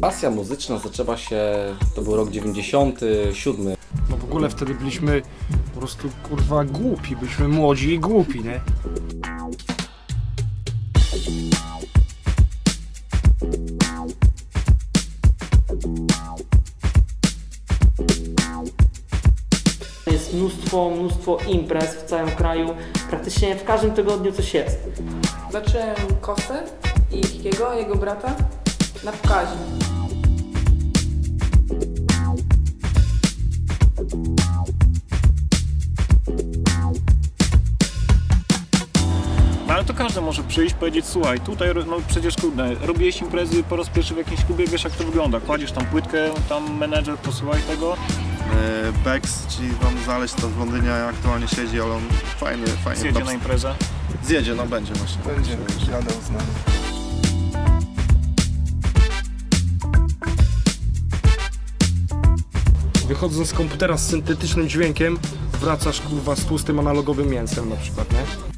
Pasja muzyczna zaczęła się, to był rok 97. No w ogóle wtedy byliśmy po prostu kurwa głupi, byliśmy młodzi i głupi, nie? Jest mnóstwo imprez w całym kraju, praktycznie w każdym tygodniu coś jest. Zobaczyłem Kosę i Hikiego, jego brata, na pokazie. Ale to każdy może przyjść, powiedzieć: słuchaj, tutaj no przecież kurde, robiłeś imprezy po raz pierwszy w jakimś klubie, wiesz jak to wygląda, kładziesz tam płytkę, tam menedżer, posłuchaj tego. Bex, czyli wam znaleźć to w Londynie, aktualnie siedzi, ale on fajnie. Zjedzie na imprezę? Zjedzie, no będzie właśnie. Będzie, jadę z nami. Wychodząc z komputera z syntetycznym dźwiękiem, wracasz kurwa z tłustym analogowym mięsem na przykład, nie?